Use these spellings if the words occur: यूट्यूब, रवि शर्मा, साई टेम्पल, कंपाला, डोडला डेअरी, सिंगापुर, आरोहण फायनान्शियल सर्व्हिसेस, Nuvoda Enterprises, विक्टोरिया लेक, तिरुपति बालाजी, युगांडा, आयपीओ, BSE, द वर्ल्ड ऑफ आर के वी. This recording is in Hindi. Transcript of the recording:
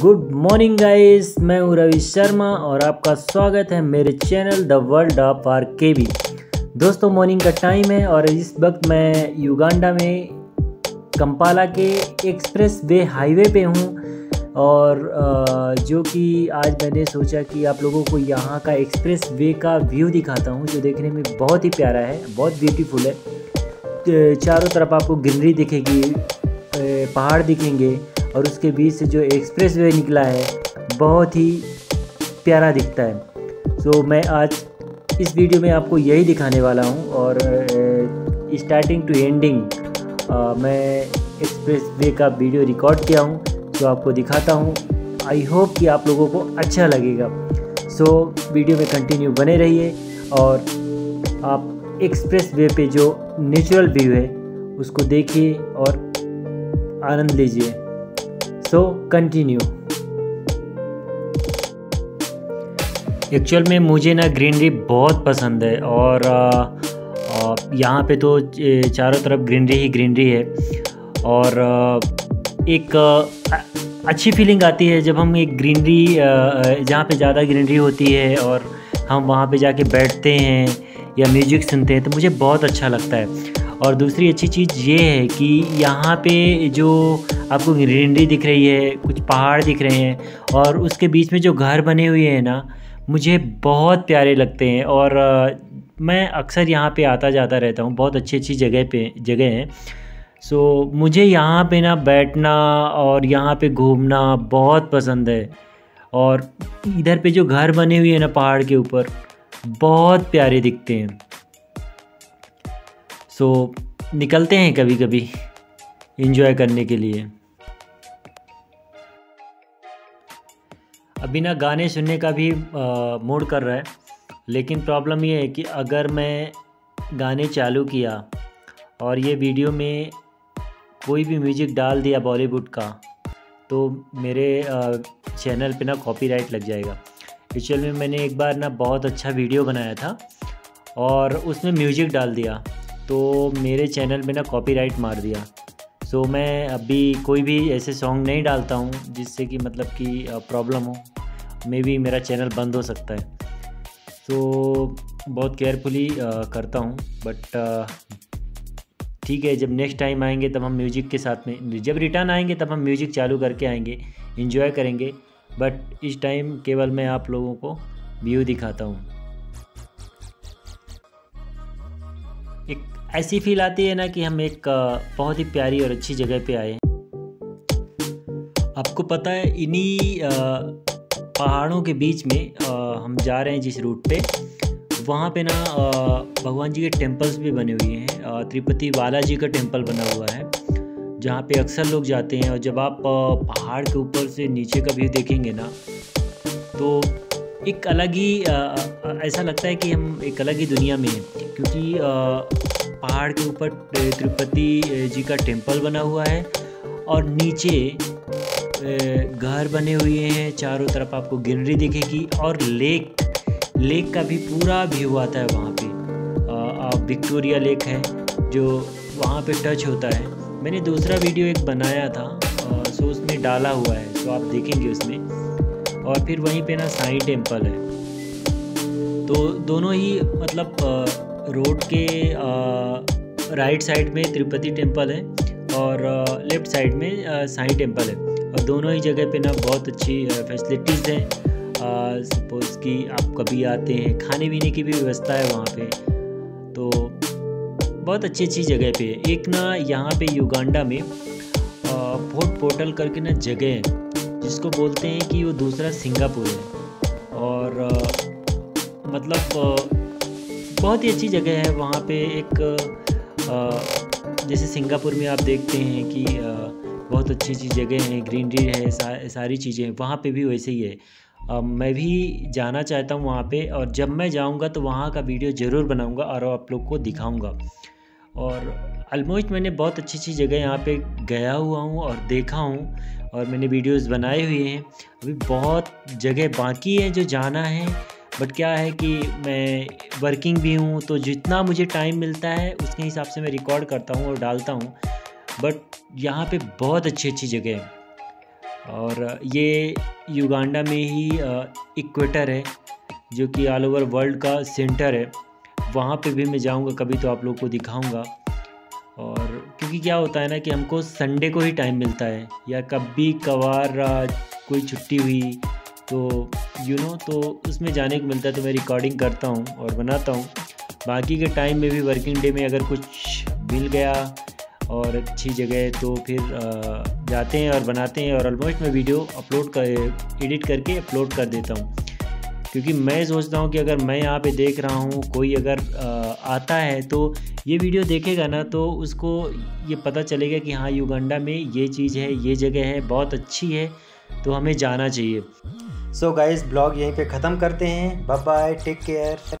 गुड मॉर्निंग गाइस, मैं हूँ रवि शर्मा और आपका स्वागत है मेरे channel द वर्ल्ड ऑफ आर के वी। दोस्तों, मॉर्निंग का टाइम है और इस वक्त मैं युगांडा में कंपाला के एक्सप्रेस वे हाईवे पे हूँ और जो कि आज मैंने सोचा कि आप लोगों को यहाँ का एक्सप्रेस वे का व्यू दिखाता हूँ, जो देखने में बहुत ही प्यारा है, बहुत ब्यूटीफुल है। चारों तरफ आपको ग्रीनरी दिखेगी, पहाड़ दिखेंगे और उसके बीच से जो एक्सप्रेस वे निकला है बहुत ही प्यारा दिखता है। तो मैं आज इस वीडियो में आपको यही दिखाने वाला हूं और स्टार्टिंग टू एंडिंग मैं एक्सप्रेस वे का वीडियो रिकॉर्ड किया हूं, तो आपको दिखाता हूं। आई होप कि आप लोगों को अच्छा लगेगा। सो वीडियो में कंटिन्यू बने रहिए और आप एक्सप्रेस वे पे जो नेचुरल व्यू है उसको देखिए और आनंद लीजिए। So continue. एक्चुअल में मुझे ना ग्रीनरी बहुत पसंद है और यहाँ पे तो चारों तरफ ग्रीनरी ही ग्रीनरी है और एक अच्छी फीलिंग आती है जब हम एक ग्रीनरी जहाँ पे ज़्यादा ग्रीनरी होती है और हम वहाँ पे जाके बैठते हैं या म्यूजिक सुनते हैं तो मुझे बहुत अच्छा लगता है। और दूसरी अच्छी चीज़ ये है कि यहाँ पे जो आपको ग्रीनरी दिख रही है, कुछ पहाड़ दिख रहे हैं और उसके बीच में जो घर बने हुए हैं ना, मुझे बहुत प्यारे लगते हैं और मैं अक्सर यहाँ पे आता जाता रहता हूँ। बहुत अच्छी अच्छी जगह हैं। सो मुझे यहाँ पे ना बैठना और यहाँ पे घूमना बहुत पसंद है और इधर पे जो घर बने हुए हैं ना पहाड़ के ऊपर, बहुत प्यारे दिखते हैं। सो निकलते हैं कभी कभी एंजॉय करने के लिए। अभी ना गाने सुनने का भी मूड कर रहा है, लेकिन प्रॉब्लम ये है कि अगर मैं गाने चालू किया और ये वीडियो में कोई भी म्यूज़िक डाल दिया बॉलीवुड का तो मेरे चैनल पे ना कॉपीराइट लग जाएगा। एक्चुअल में मैंने एक बार ना बहुत अच्छा वीडियो बनाया था और उसमें म्यूज़िक डाल दिया तो मेरे चैनल में ना कॉपीराइट मार दिया। सो मैं अभी कोई भी ऐसे सॉन्ग नहीं डालता हूँ जिससे कि मतलब कि प्रॉब्लम हो, मे बी मेरा चैनल बंद हो सकता है। सो बहुत केयरफुली करता हूँ, बट ठीक है, जब नेक्स्ट टाइम आएंगे तब हम म्यूज़िक के साथ में, जब रिटर्न आएंगे तब हम म्यूज़िक चालू करके आएंगे, एंजॉय करेंगे। बट इस टाइम केवल मैं आप लोगों को व्यू दिखाता हूँ। एक ऐसी फील आती है ना कि हम एक बहुत ही प्यारी और अच्छी जगह पे आए। आपको पता है इन्हीं पहाड़ों के बीच में हम जा रहे हैं जिस रूट पे, वहाँ पे ना भगवान जी के टेम्पल्स भी बने हुए हैं। तिरुपति बालाजी का टेम्पल बना हुआ है जहाँ पे अक्सर लोग जाते हैं और जब आप पहाड़ के ऊपर से नीचे का व्यू देखेंगे ना तो एक अलग ही ऐसा लगता है कि हम एक अलग ही दुनिया में हैं, क्योंकि पहाड़ के ऊपर तिरुपति जी का टेम्पल बना हुआ है और नीचे घर बने हुए हैं, चारों तरफ आपको ग्रीनरी दिखेगी और लेक का भी पूरा व्यू आता है वहाँ पे। विक्टोरिया लेक है जो वहाँ पे टच होता है। मैंने दूसरा वीडियो एक बनाया था, सो उसमें डाला हुआ है, तो आप देखेंगे उसमें। और फिर वहीं पे ना साई टेम्पल है। तो दोनों ही मतलब रोड के राइट साइड में तिरुपति टेम्पल है और लेफ़्ट साइड में साई टेम्पल है और दोनों ही जगह पे ना बहुत अच्छी फैसिलिटीज़ हैं। सपोज़ कि आप कभी आते हैं, खाने पीने की भी व्यवस्था है वहाँ पे, तो बहुत अच्छी अच्छी जगह पे। एक ना यहाँ पे युगांडा में फोर्ट पोर्टल करके ना जगह है जिसको बोलते हैं कि वो दूसरा सिंगापुर है और मतलब बहुत ही अच्छी जगह है। वहाँ पे एक जैसे सिंगापुर में आप देखते हैं कि बहुत अच्छी अच्छी जगह हैं, ग्रीनरी है, सारी चीज़ें हैं, वहाँ पे भी वैसे ही है। मैं भी जाना चाहता हूँ वहाँ पे और जब मैं जाऊँगा तो वहाँ का वीडियो ज़रूर बनाऊँगा और आप लोग को दिखाऊँगा। और ऑलमोस्ट मैंने बहुत अच्छी अच्छी जगह यहाँ पे गया हुआ हूँ और देखा हूँ और मैंने वीडियोस बनाए हुए हैं। अभी बहुत जगह बाकी है जो जाना है, बट क्या है कि मैं वर्किंग भी हूँ तो जितना मुझे टाइम मिलता है उसके हिसाब से मैं रिकॉर्ड करता हूँ और डालता हूँ। बट यहाँ पे बहुत अच्छी अच्छी जगह है और ये युगांडा में ही इक्वेटर है जो कि ऑल ओवर वर्ल्ड का सेंटर है, वहाँ पे भी मैं जाऊँगा कभी तो आप लोग को दिखाऊँगा। और क्योंकि क्या होता है ना कि हमको संडे को ही टाइम मिलता है या कभी कभार कोई छुट्टी हुई तो तो उसमें जाने को मिलता है, तो मैं रिकॉर्डिंग करता हूँ और बनाता हूँ। बाकी के टाइम में भी वर्किंग डे में अगर कुछ मिल गया और अच्छी जगह तो फिर जाते हैं और बनाते हैं, और ऑलमोस्ट मैं वीडियो एडिट करके अपलोड कर देता हूँ। क्योंकि मैं सोचता हूँ कि अगर मैं यहाँ पे देख रहा हूँ, कोई अगर आता है तो ये वीडियो देखेगा ना, तो उसको ये पता चलेगा कि हाँ युगांडा में ये चीज़ है, ये जगह है, बहुत अच्छी है, तो हमें जाना चाहिए। सो गाइस, ब्लॉग यहीं पे ख़त्म करते हैं। Bye bye, take care.